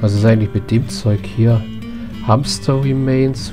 Was ist eigentlich mit dem Zeug hier? Hamster Remains,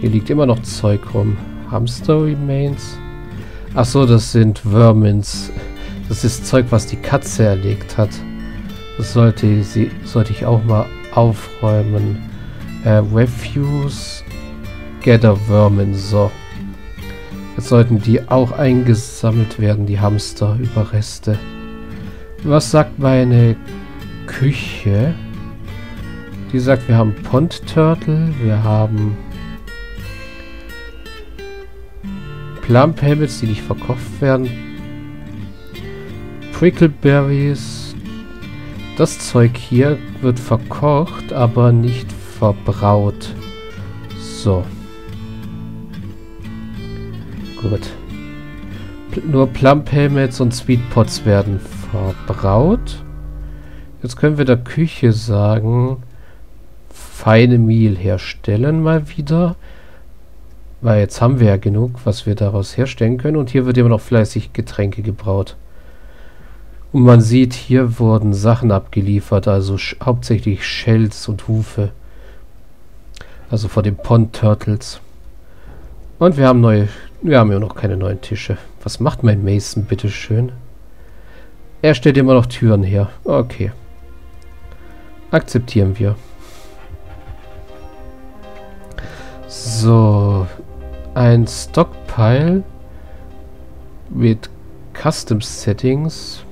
Hier liegt immer noch Zeug rum. Hamster Remains. Achso, das sind Vermins. Das ist Zeug, was die Katze erlegt hat. Das sollte ich auch mal aufräumen. Refuse. Gather Vermin. So. Jetzt sollten die auch eingesammelt werden, die Hamsterüberreste. Was sagt meine Küche? Die sagt, wir haben Pond Turtle, wir haben Plump Helmets, die nicht verkauft werden. Prickleberries. Das Zeug hier wird verkocht, aber nicht verbraut. So. Gut. Nur Plump Helmets und Sweet Pots werden verbraut. Jetzt können wir der Küche sagen, feine Mehl herstellen mal wieder. Weil jetzt haben wir ja genug, was wir daraus herstellen können. Und hier wird immer noch fleißig Getränke gebraut. Und man sieht, hier wurden Sachen abgeliefert, also hauptsächlich Shells und Hufe. Also von den Pond Turtles. Und wir haben ja noch keine neuen Tische. Was macht mein Mason, bitteschön? Er stellt immer noch Türen her. Okay. Akzeptieren wir. So. Ein Stockpile mit Custom Settings.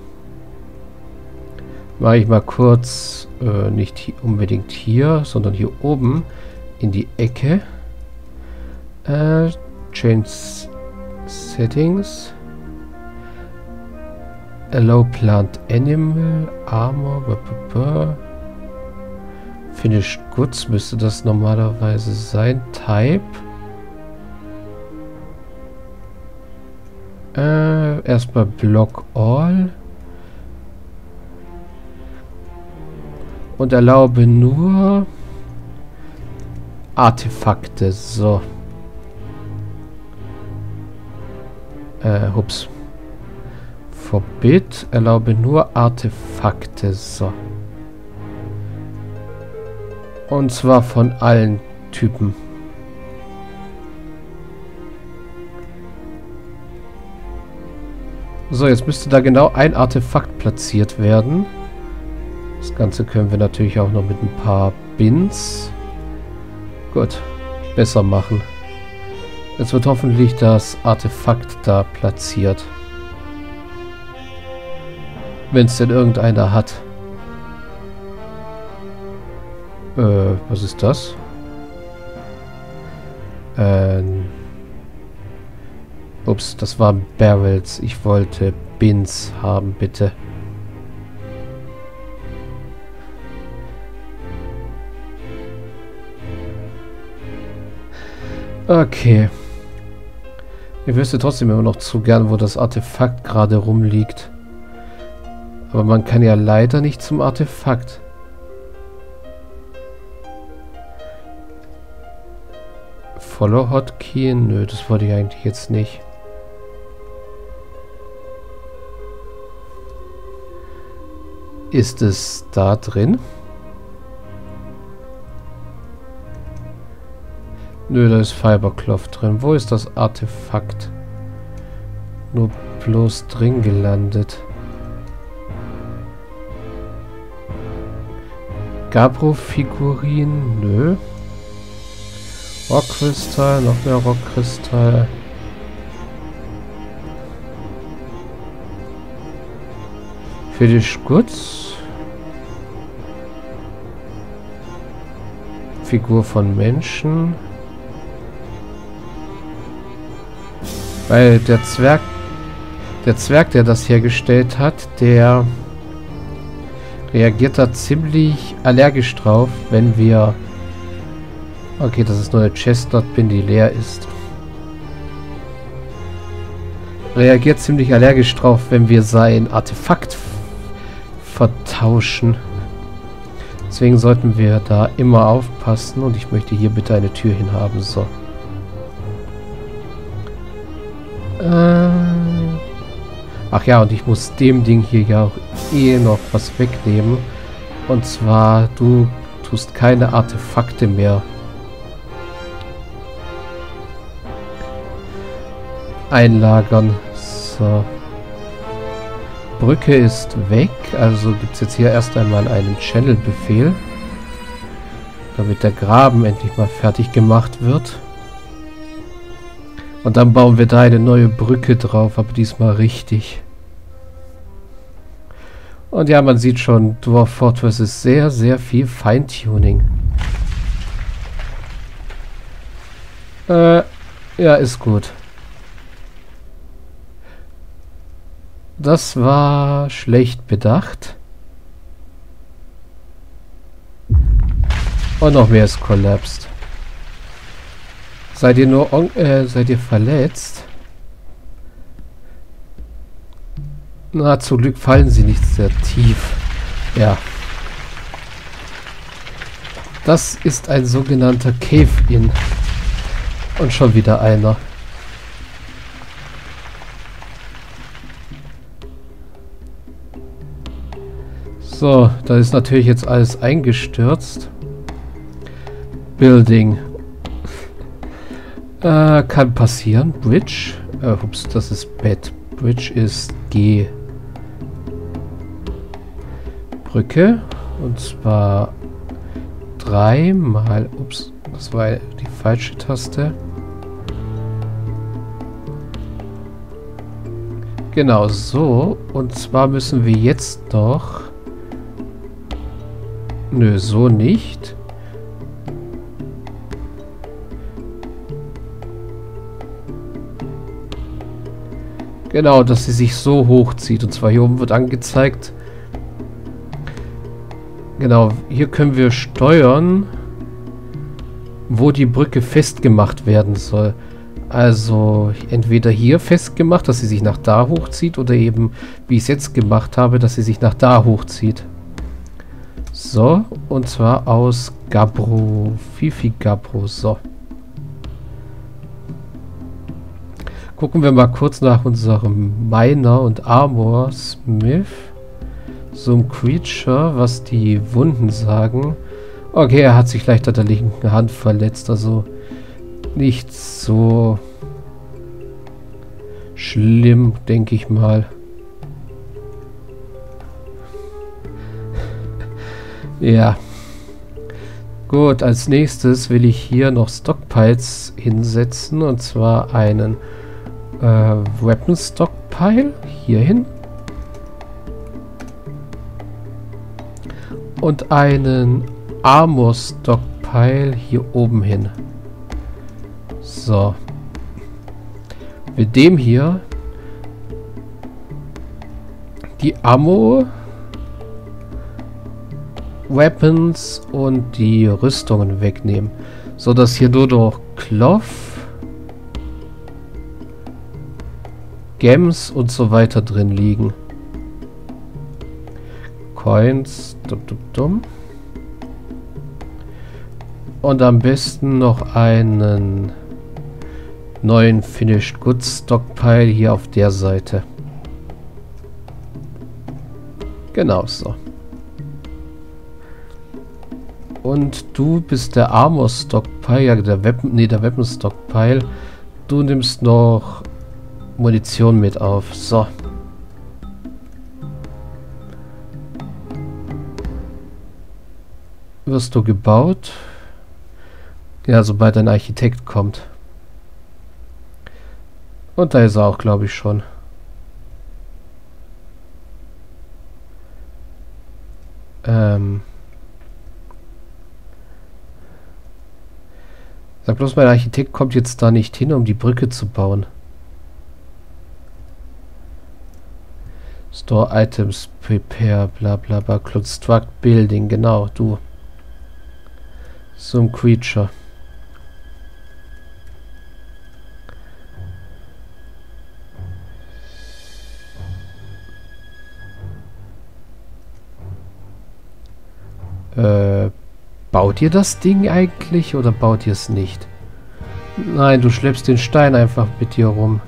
Mache ich mal kurz, nicht unbedingt hier, sondern hier oben in die Ecke. Change Settings. Allow Plant Animal, Armor, Finished Goods müsste das normalerweise sein. Type. Erstmal Block All. Und erlaube nur Artefakte. So. Hups. Forbid. Erlaube nur Artefakte. So. Und zwar von allen Typen. So, jetzt müsste da genau ein Artefakt platziert werden. Das Ganze können wir natürlich auch noch mit ein paar Bins. Gut. Besser machen. Jetzt wird hoffentlich das Artefakt da platziert. Wenn es denn irgendeiner hat. Was ist das? Ups, das waren Barrels. Ich wollte Bins haben, bitte. Okay. Ich wüsste trotzdem immer noch zu gern, wo das Artefakt gerade rumliegt. Aber man kann ja leider nicht zum Artefakt. Follow Hotkey? Nö, das wollte ich eigentlich jetzt nicht. Ist es da drin? Nö, da ist Fibercloth drin. Wo ist das Artefakt? Nur bloß drin gelandet. Gabro Figurin? Nö. Rockkristall, noch mehr Rockkristall. Finished Goods. Figur von Menschen. Weil der Zwerg, der das hergestellt hat, der reagiert da ziemlich allergisch drauf, wenn wir... Okay, das ist nur eine Chestnut-Bin, die leer ist. Reagiert ziemlich allergisch drauf, wenn wir sein Artefakt vertauschen. Deswegen sollten wir da immer aufpassen und ich möchte hier bitte eine Tür hinhaben, so. Ach ja, und ich muss dem Ding hier ja auch noch was wegnehmen. Und zwar, du tust keine Artefakte mehr. Einlagern. So. Brücke ist weg. Also gibt es jetzt hier erst einmal einen Channel-Befehl. Damit der Graben endlich mal fertig gemacht wird. Und dann bauen wir da eine neue Brücke drauf, aber diesmal richtig. Und ja, man sieht schon, Dwarf Fortress ist sehr, sehr viel Feintuning. Ja, ist gut. Das war schlecht bedacht. Und noch mehr ist kollapst. Seid ihr verletzt? Na, zum Glück fallen sie nicht sehr tief. Ja. Das ist ein sogenannter Cave-In. Und schon wieder einer. So, da ist natürlich jetzt alles eingestürzt. Building. Kann passieren. Bridge. Ups, das ist Bett. Bridge ist G. Brücke. Und zwar 3 mal... Ups, das war die falsche Taste. Genau so. Und zwar müssen wir jetzt noch... Nö, so nicht. Genau, dass sie sich so hochzieht. Und zwar hier oben wird angezeigt. Genau, hier können wir steuern, wo die Brücke festgemacht werden soll. Also entweder hier festgemacht, dass sie sich nach da hochzieht. Oder eben, wie ich es jetzt gemacht habe, dass sie sich nach da hochzieht. So, und zwar aus Gabbro. Gabbro, so. Gucken wir mal kurz nach unserem Miner und Armor Smith. So ein Creature, was die Wunden sagen. Okay, er hat sich leicht an der linken Hand verletzt, also nicht so schlimm, denke ich mal. Ja. Gut, als nächstes will ich hier noch Stockpiles hinsetzen. Und zwar einen Weapon Stockpile hier hin. Und einen Armor Stockpile hier oben hin. So. Mit dem hier die Ammo... Weapons und die Rüstungen wegnehmen, so dass hier nur noch Cloth, Gems und so weiter drin liegen. Coins, und am besten noch einen neuen Finished Goods Stockpile hier auf der Seite. Genau so. Und du bist der Armor Stockpile, ja, der Weapon Stockpile. Du nimmst noch Munition mit auf. So. Wirst du gebaut? Ja, sobald ein Architekt kommt. Und da ist er auch, glaube ich, schon. Sag bloß, mein Architekt kommt jetzt da nicht hin, um die Brücke zu bauen. Store Items, Prepare, bla bla bla, Construct Building, genau, du. So ein Creature. Baut ihr das Ding eigentlich oder baut ihr es nicht? Nein, du schleppst den Stein einfach mit dir rum.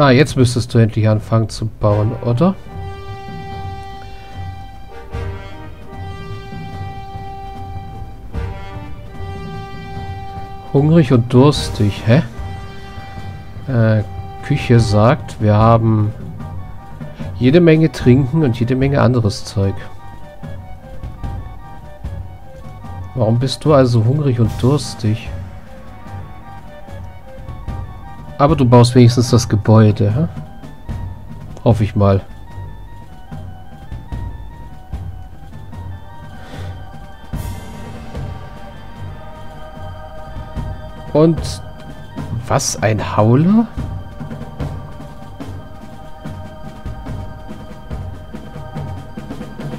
Ah, jetzt müsstest du endlich anfangen zu bauen, oder? Hungrig und durstig, hä? Küche sagt, wir haben jede Menge Trinken und jede Menge anderes Zeug. Warum bist du also hungrig und durstig? Aber du baust wenigstens das Gebäude, hä? Hoffe ich mal. Und was, ein Hauler?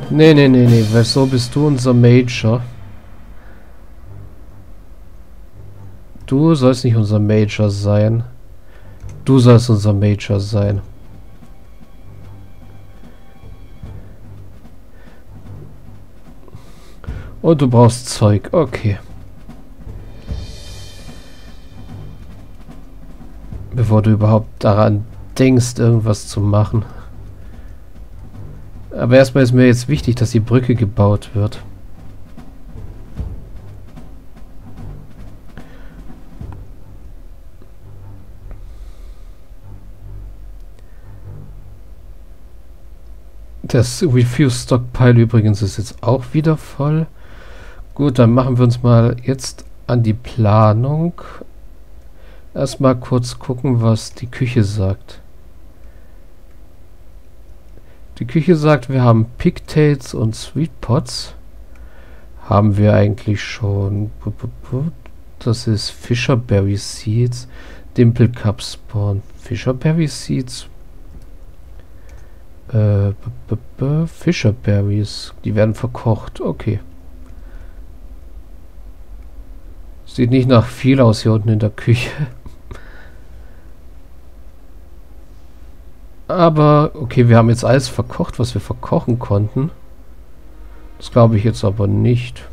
Nee, nee, nee, nee. Wieso bist du unser Major? Du sollst nicht unser Major sein. Du sollst unser Major sein. Und du brauchst Zeug. Okay. Bevor du überhaupt daran denkst, irgendwas zu machen. Aber erstmal ist mir jetzt wichtig, dass die Brücke gebaut wird. Das Refuse Stockpile übrigens ist jetzt auch wieder voll. Gut, dann machen wir uns mal jetzt an die Planung. Erstmal kurz gucken, was die Küche sagt. Die Küche sagt, wir haben Pigtails und Sweet Pots. Haben wir eigentlich schon. Das ist Fisherberry Seeds. Dimple Cup Spawn. Fisherberry Seeds. Fisherberries. Die werden verkocht. Okay. Sieht nicht nach viel aus hier unten in der Küche. Aber, okay, wir haben jetzt alles verkocht, was wir verkochen konnten. Das glaube ich jetzt aber nicht.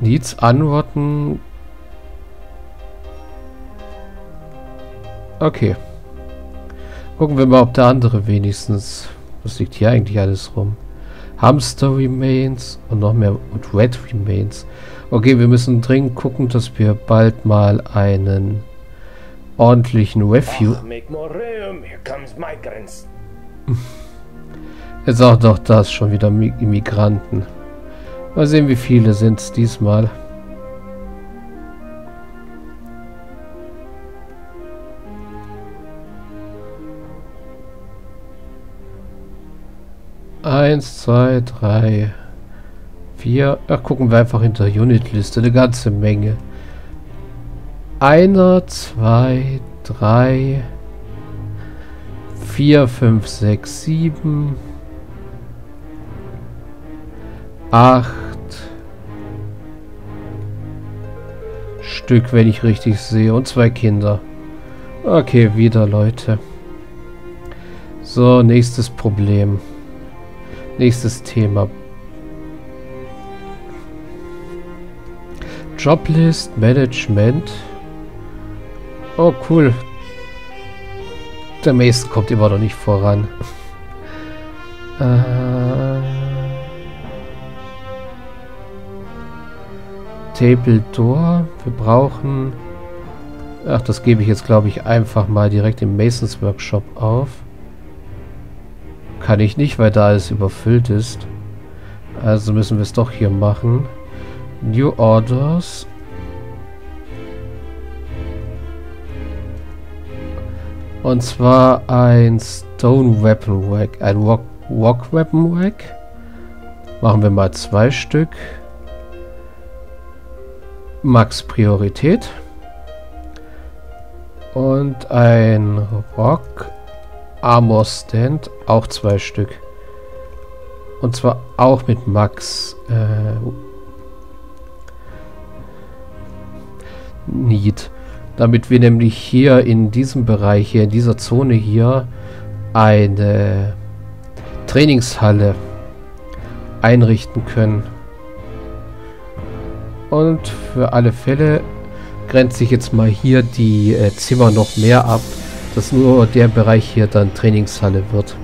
Needs Unrotten. Okay. Gucken wir mal, ob der andere wenigstens... Was liegt hier eigentlich alles rum? Hamster Remains und noch mehr... Und Red Remains. Okay, wir müssen dringend gucken, dass wir bald mal einen... ordentlichen Refuge. Jetzt auch doch das, schon wieder Immigranten. Mal sehen, wie viele sind es diesmal. Eins, zwei, drei, vier. Ach, gucken wir einfach hinter Unitliste, eine ganze Menge. 1, 2, 3, 4, 5, 6, 7, 8 Stück, wenn ich richtig sehe. Und 2 Kinder. Okay, wieder Leute. So, nächstes Problem. Nächstes Thema. Joblist, Management. Oh, cool. Der Mace kommt immer noch nicht voran. Table Door. Wir brauchen... Ach, das gebe ich jetzt, glaube ich, einfach mal direkt im Masons Workshop auf. Kann ich nicht, weil da alles überfüllt ist. Also müssen wir es doch hier machen. New Orders. Und zwar ein Stone Weapon Rack, ein Rock Weapon Rack. Machen wir mal 2 Stück. Max Priorität. Und ein Rock Armor Stand, auch 2 Stück. Und zwar auch mit Max Need. Damit wir nämlich hier in diesem Bereich, hier in dieser Zone hier, eine Trainingshalle einrichten können. Und für alle Fälle grenze ich jetzt mal hier die Zimmer noch mehr ab, dass nur der Bereich hier dann Trainingshalle wird.